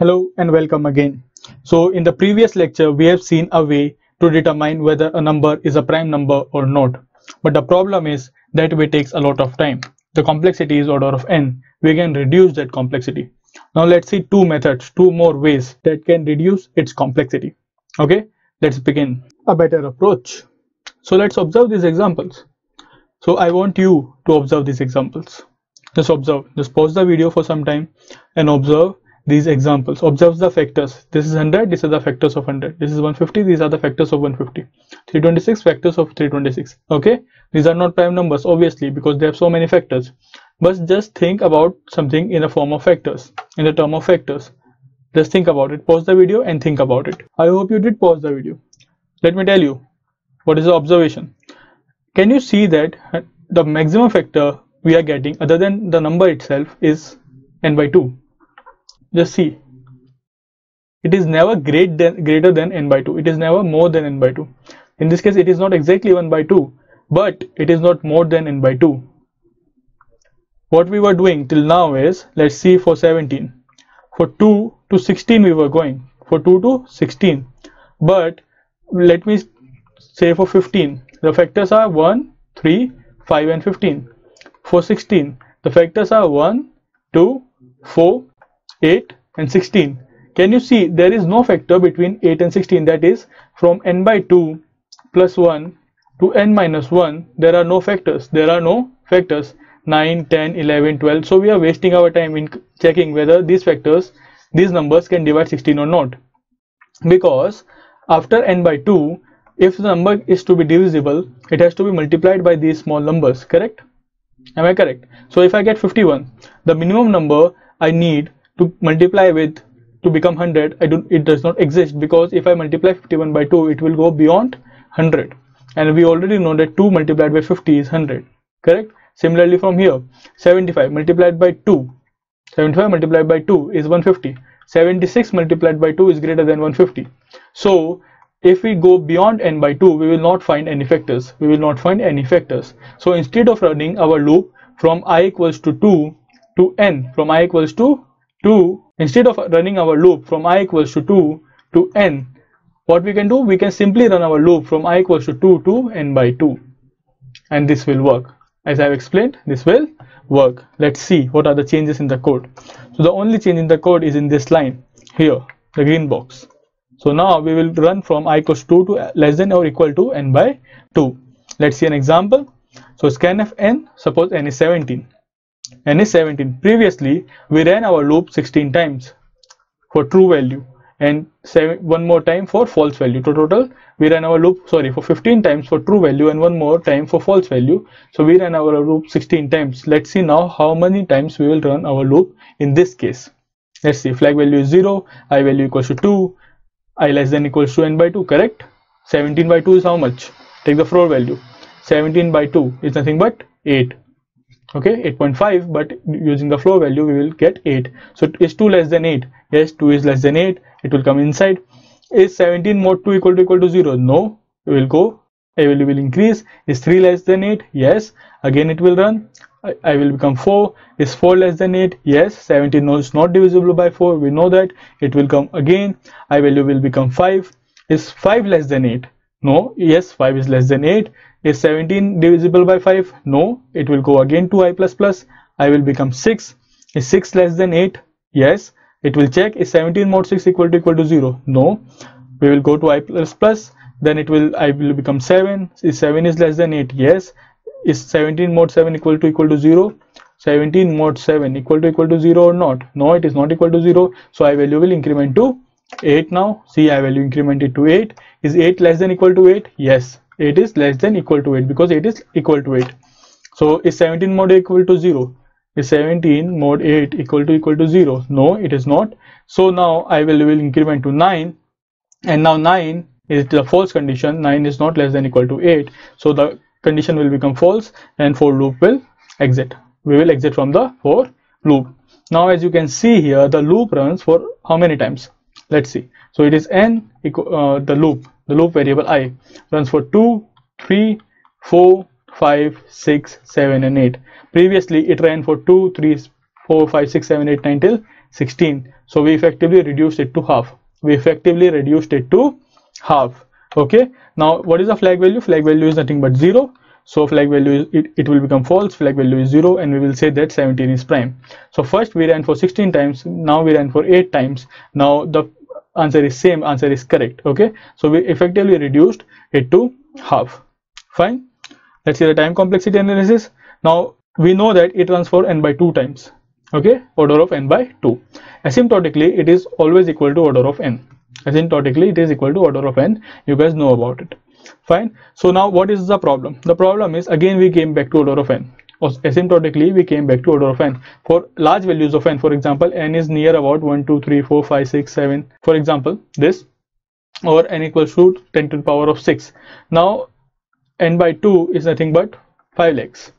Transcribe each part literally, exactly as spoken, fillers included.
Hello and welcome again. So in the previous lecture we have seen a way to determine whether a number is a prime number or not, but the problem is that way takes a lot of time. The complexity is order of n. We can reduce that complexity. Now let's see two methods, two more ways that can reduce its complexity. Okay, let's begin a better approach. So let's observe these examples. So I want you to observe these examples. Just observe, just pause the video for some time and observe these examples. Observe the factors. This is one hundred, these are the factors of one hundred. This is one hundred fifty, these are the factors of one hundred fifty. three hundred twenty-six, factors of three hundred twenty-six. Okay, these are not prime numbers obviously because they have so many factors, but just think about something in the form of factors, in the term of factors. Just think about it. Pause the video and think about it. I hope you did pause the video. Let me tell you what is the observation. Can you see that the maximum factor we are getting other than the number itself is n by two? Just see, it is never great than, greater than n by two. It is never more than n by two. In this case, it is not exactly one by two, but it is not more than n by two. What we were doing till now is, let's see for seventeen. For two to sixteen we were going. For two to sixteen. But let me say for fifteen. The factors are one, three, five and fifteen. For sixteen, the factors are one, two, four, eight and sixteen. Can you see there is no factor between eight and sixteen? That is, from n by two plus one to n minus one, there are no factors. There are no factors. nine, ten, eleven, twelve. So we are wasting our time in checking whether these factors, these numbers can divide sixteen or not. Because after n by two, if the number is to be divisible, it has to be multiplied by these small numbers. Correct? Am I correct? So if I get fifty-one, the minimum number I need to multiply with to become one hundred, I do, it does not exist, because if I multiply fifty-one by two, it will go beyond one hundred, and we already know that two multiplied by fifty is one hundred. Correct? Similarly from here, seventy-five multiplied by two, seventy-five multiplied by two is one hundred fifty. seventy-six multiplied by two is greater than one hundred fifty. So if we go beyond n by two, we will not find any factors. We will not find any factors. So instead of running our loop from I equals to two to n, from I equals to two, instead of running our loop from I equals to two to n, what we can do, we can simply run our loop from I equals to two to n by two, and this will work. As I have explained, this will work. Let's see what are the changes in the code. So the only change in the code is in this line here, the green box. So now we will run from I equals to two to less than or equal to n by two. Let's see an example. So scanf n, suppose n is seventeen. N is seventeen. Previously we ran our loop sixteen times for true value and seven, one more time for false value. To total we ran our loop sorry for fifteen times for true value and one more time for false value. So we ran our loop sixteen times. Let's see now how many times we will run our loop in this case. Let's see, flag value is zero, I value equals to two, I less than equals to n by two. Correct? seventeen by two is how much? Take the floor value. seventeen by two is nothing but eight. Okay, eight point five, but using the floor value we will get eight. So is two less than eight? Yes, two is less than eight. It will come inside. Is seventeen mod two equal to equal to zero? No, it will go, I value will increase. Is three less than eight? Yes, again it will run. I, I will become four. Is four less than eight? Yes, seventeen no, is not divisible by four. We know that. It will come again. I value will become five. Is five less than eight? No. Yes, five is less than eight. Is seventeen divisible by five? No. It will go again to I plus plus. I will become six. Is six less than eight? Yes. It will check. Is seventeen mod six equal to equal to zero? No. We will go to I plus plus. Then it will I will become seven. Is seven is less than eight? Yes. Is seventeen mod seven equal to equal to zero? seventeen mod seven equal to equal to zero or not? No, it is not equal to zero. So I value will increment to eight now. See, I value incremented to eight. Is eight less than equal to eight? Yes. eight is less than equal to eight because eight is equal to eight. So is seventeen mod eight equal to zero? Is seventeen mod eight equal to equal to zero? No, it is not. So now I will, will increment to nine, and now nine is the false condition. nine is not less than equal to eight. So the condition will become false and for loop will exit. We will exit from the for loop. Now as you can see here, the loop runs for how many times? Let's see. So it is n equal uh, the loop. The loop variable I runs for two, three, four, five, six, seven and eight. Previously it ran for two, three, four, five, six, seven, eight, nine till sixteen. So we effectively reduced it to half. We effectively reduced it to half. Okay, now what is the flag value? Flag value is nothing but zero. So flag value is, it, it will become false. Flag value is zero, and we will say that seventeen is prime. So first we ran for sixteen times, now we ran for eight times. Now the answer is same, answer is correct. Okay, so we effectively reduced it to half. Fine, let's see the time complexity analysis. Now we know that it runs for n by two times. Okay, order of n by two. Asymptotically it is always equal to order of n. Asymptotically it is equal to order of n. You guys know about it. Fine, so now what is the problem? The problem is, again we came back to order of n. Asymptotically we came back to order of n for large values of n. For example, n is near about one, two, three, four, five, six, seven, for example this, or n equals to ten to the power of six. Now n by two is nothing but five lakhs.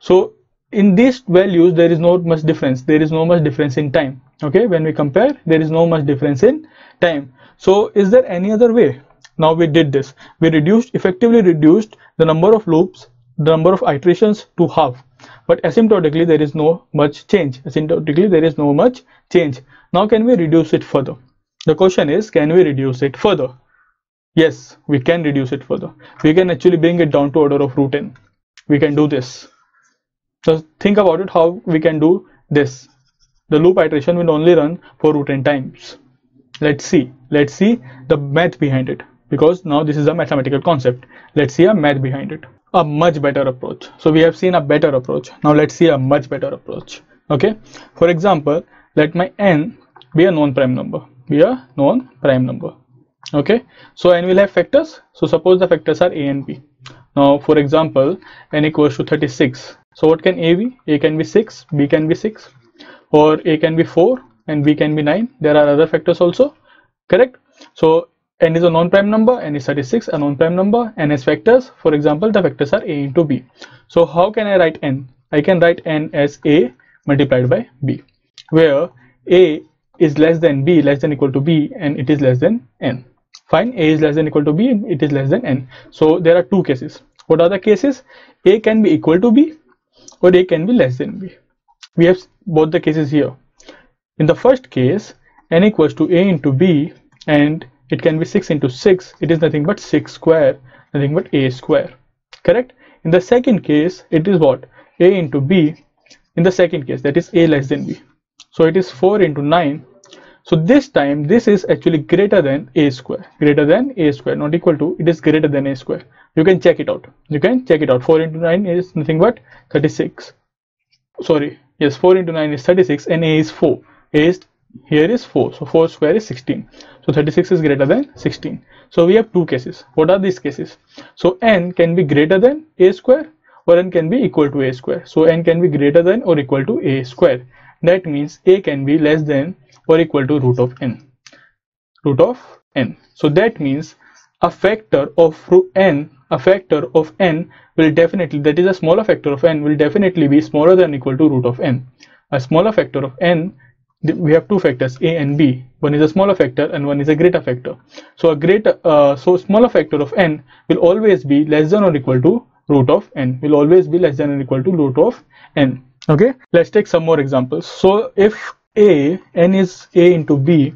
So in these values there is not much difference, there is no much difference in time. Okay, when we compare, there is no much difference in time. So is there any other way? Now we did this, we reduced, effectively reduced the number of loops, the number of iterations to half, but asymptotically there is no much change. Asymptotically there is no much change. Now can we reduce it further? The question is, can we reduce it further? Yes, we can reduce it further. We can actually bring it down to order of root n. We can do this. So think about it, how we can do this. The loop iteration will only run for root n times. Let's see, let's see the math behind it, because now this is a mathematical concept. Let's see a math behind it. A much better approach. So we have seen a better approach. Now let's see a much better approach. Okay, for example, let my n be a non-prime number, be a non-prime number. Okay, so n will have factors. So suppose the factors are a and b. Now for example, n equals to thirty-six. So what can a be? A can be six, b can be six, or a can be four and b can be nine. There are other factors also, correct? So n is a non-prime number, n is thirty-six, a non-prime number, n has factors. For example, the factors are a into b. So how can I write n? I can write n as a multiplied by b, where a is less than b, less than equal to b, and it is less than n. Fine, a is less than equal to b, and it is less than n. So there are two cases. What are the cases? A can be equal to b, or a can be less than b. We have both the cases here. In the first case, n equals to a into b, and it can be six into six. It is nothing but six square, nothing but a square, correct? In the second case, it is what? A into b. In the second case, that is a less than b. So it is four into nine. So this time, this is actually greater than a square, greater than a square, not equal to, it is greater than a square. You can check it out. You can check it out. four into nine is nothing but thirty-six. Sorry, yes, four into nine is thirty-six, and a is four. A is, here is four. So four square is sixteen. So thirty-six is greater than sixteen. So we have two cases. What are these cases? So n can be greater than a square, or n can be equal to a square. So n can be greater than or equal to a square. That means a can be less than or equal to root of n, root of n. So that means a factor of n, a factor of n will definitely, that is a smaller factor of n will definitely be smaller than or equal to root of n. A smaller factor of n, we have two factors a and b. One is a smaller factor and one is a greater factor. So a greater, uh, so smaller factor of n will always be less than or equal to root of n. Will always be less than or equal to root of n. Okay, let's take some more examples. So if a, n is a into b,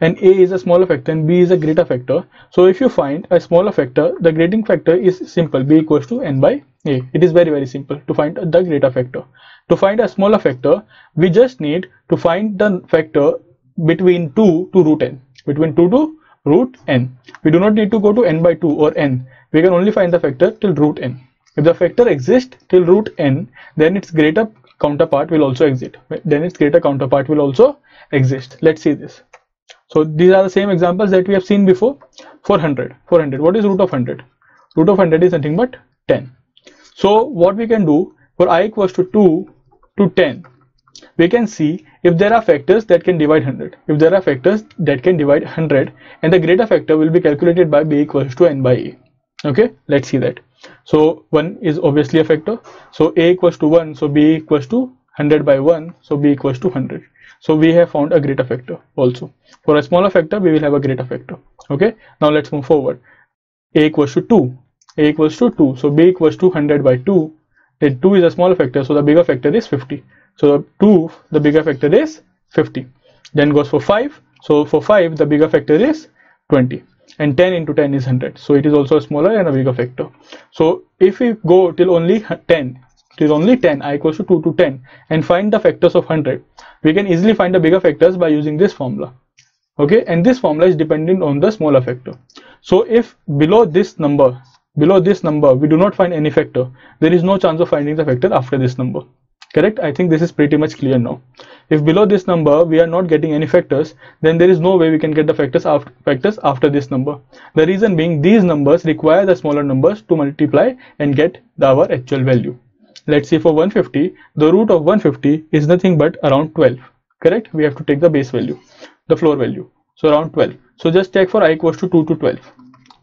and a is a smaller factor and b is a greater factor. So if you find a smaller factor, the grading factor is simple, b equals to n by a. It is very very simple to find the greater factor. To find a smaller factor, we just need to find the factor between two to root n, between two to root n. We do not need to go to n by two or n. We can only find the factor till root n. If the factor exists till root n, then its greater counterpart will also exist. Then its greater counterpart will also exist. Let's see this. So these are the same examples that we have seen before. four hundred. four hundred. What is root of one hundred? Root of one hundred is nothing but ten. So what we can do for I equals to two to ten, we can see if there are factors that can divide one hundred. If there are factors that can divide one hundred, and the greater factor will be calculated by b equals to n by a. Okay, let's see that. So one is obviously a factor. So a equals to one, so b equals to one hundred by one, so b equals to one hundred. So we have found a greater factor also. For a smaller factor, we will have a greater factor. Okay, now let's move forward. A equals to two, a equals to two, so b equals to one hundred by two. Then two is a smaller factor, so the bigger factor is fifty. So the two, the bigger factor is fifty. Then goes for five. So for five, the bigger factor is twenty. And ten into ten is one hundred. So it is also smaller and a bigger factor. So if we go till only ten, till only ten, I equals to two to ten, and find the factors of one hundred, we can easily find the bigger factors by using this formula. Okay, and this formula is dependent on the smaller factor. So if below this number, below this number, we do not find any factor, there is no chance of finding the factor after this number. Correct? I think this is pretty much clear now. If below this number we are not getting any factors, then there is no way we can get the factors after, factors after this number. The reason being, these numbers require the smaller numbers to multiply and get the, our actual value. Let's see, for one hundred fifty, the root of one hundred fifty is nothing but around twelve. Correct? We have to take the base value, the floor value. So around twelve. So just take for I equals to two to twelve.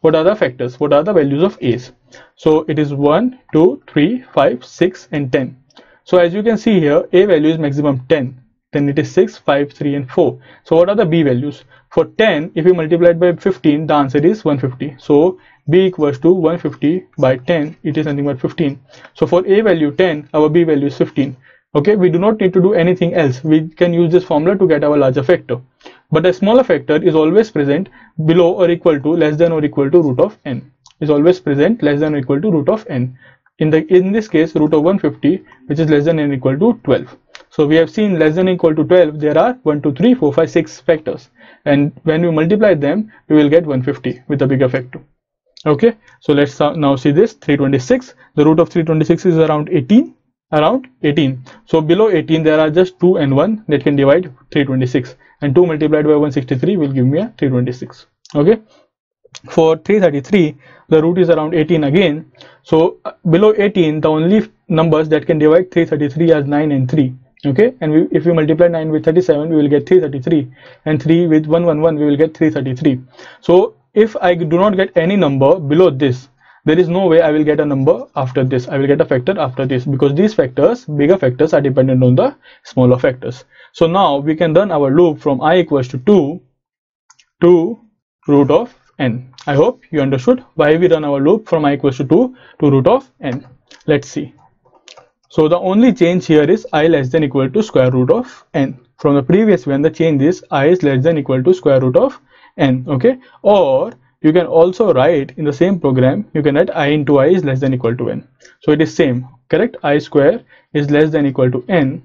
What are the factors? What are the values of A's? So it is one, two, three, five, six and ten. So as you can see here, A value is maximum ten, then it is six, five, three and four. So what are the B values? For ten, if you multiply it by fifteen, the answer is one hundred fifty. So B equals to one hundred fifty by ten, it is nothing but fifteen. So for A value ten, our B value is fifteen. Okay, we do not need to do anything else. We can use this formula to get our larger factor. But a smaller factor is always present below or equal to less than or equal to root of n. Is always present less than or equal to root of n. In the in this case, root of one hundred fifty, which is less than and equal to twelve. So we have seen less than and equal to twelve, there are one, two, three, four, five, six factors, and when we multiply them, we will get one hundred fifty with a bigger factor. Okay, so let's now see this. Three hundred twenty-six, the root of three hundred twenty-six is around eighteen, around eighteen. So below eighteen there are just two and one that can divide three hundred twenty-six, and two multiplied by one hundred sixty-three will give me a three hundred twenty-six. Okay, for three hundred thirty-three, the root is around eighteen again. So below eighteen, the only numbers that can divide three hundred thirty-three are nine and three. Okay, and we, if we multiply nine with thirty-seven, we will get three hundred thirty-three, and three with one hundred eleven, we will get three hundred thirty-three. So if I do not get any number below this, there is no way I will get a number after this. I will get a factor after this, because these factors, bigger factors, are dependent on the smaller factors. So now we can run our loop from I equals to two to root of n. I hope you understood why we run our loop from I equals to two to root of n. Let's see. So the only change here is I less than equal to square root of n. From the previous one, the change is I is less than equal to square root of n. Okay, or you can also write in the same program, you can write I into I is less than equal to n. So it is same. Correct? I square is less than equal to n,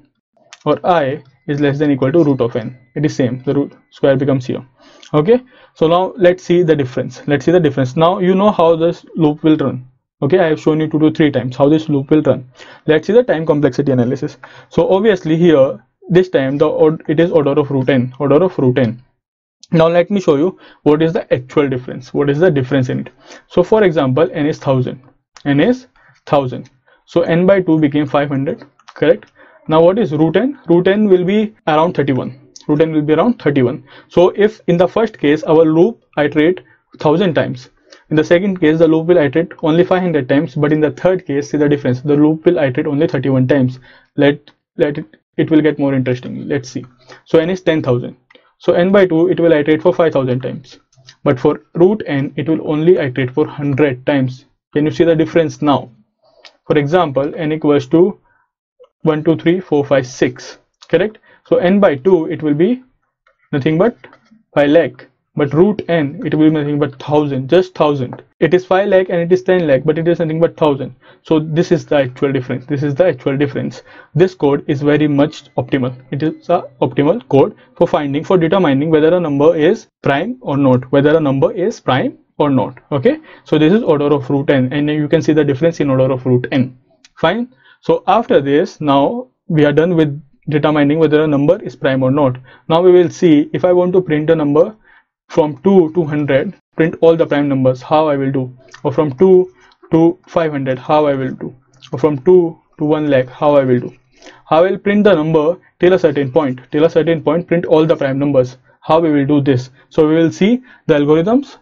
or I is less than equal to root of n. It is same. The root square becomes here. Okay, so now let's see the difference. Let's see the difference. Now you know how this loop will run. Okay, I have shown you to do three times how this loop will run. Let's see the time complexity analysis. So obviously here, this time the it is order of root n, order of root n. Now let me show you what is the actual difference. What is the difference in it? So for example, n is one thousand. N is one thousand. So n by two became five hundred. Correct? Now what is root n? Root n will be around thirty-one. Root n will be around thirty-one. So if in the first case our loop iterate one thousand times, in the second case the loop will iterate only five hundred times, but in the third case, see the difference, the loop will iterate only thirty-one times. Let let it it will get more interesting. Let's see. So n is ten thousand. So n by two, it will iterate for five thousand times, but for root n it will only iterate for one hundred times. Can you see the difference now? For example, n equals to one, two, three, four, five, six. Correct? So n by two, it will be nothing but five lakh, but root n, it will be nothing but thousand, just thousand. It is five lakh and it is ten lakh, but it is nothing but thousand. So this is the actual difference. This is the actual difference. This code is very much optimal. It is a optimal code for finding, for determining whether a number is prime or not, whether a number is prime or not. Okay, so this is order of root n, and you can see the difference in order of root n. Fine. So after this, now we are done with determining whether a number is prime or not. Now we will see, if I want to print a number from two to one hundred, print all the prime numbers, how I will do, or from two to five hundred, how I will do, or from two to one lakh, how I will do. How I will print the number till a certain point, till a certain point print all the prime numbers, how we will do this. So we will see the algorithms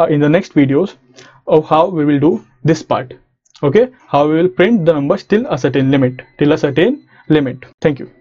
uh, in the next videos of how we will do this part. Okay, how we will print the numbers till a certain limit, till a certain limit. Thank you.